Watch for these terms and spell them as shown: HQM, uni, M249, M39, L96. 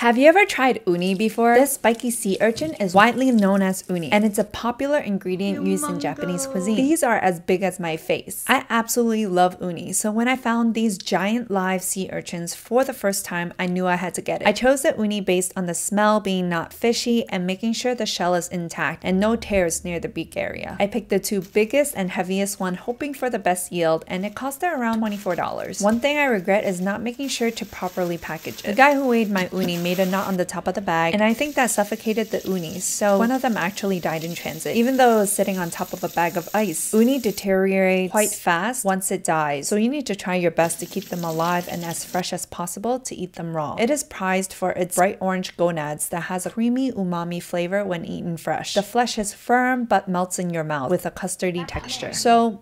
Have you ever tried uni before? This spiky sea urchin is widely known as uni, and it's a popular ingredient used in Japanese cuisine. These are as big as my face. I absolutely love uni, so when I found these giant live sea urchins for the first time, I knew I had to get it. I chose the uni based on the smell being not fishy and making sure the shell is intact and no tears near the beak area. I picked the two biggest and heaviest one, hoping for the best yield, and it cost around $24. One thing I regret is not making sure to properly package it. The guy who weighed my uni made a knot on the top of the bag, and I think that suffocated the uni, so one of them actually died in transit. Even though it was sitting on top of a bag of ice, uni deteriorates quite fast once it dies, so you need to try your best to keep them alive and as fresh as possible to eat them raw. It is prized for its bright orange gonads that has a creamy umami flavor when eaten fresh. The flesh is firm but melts in your mouth with a custardy texture. So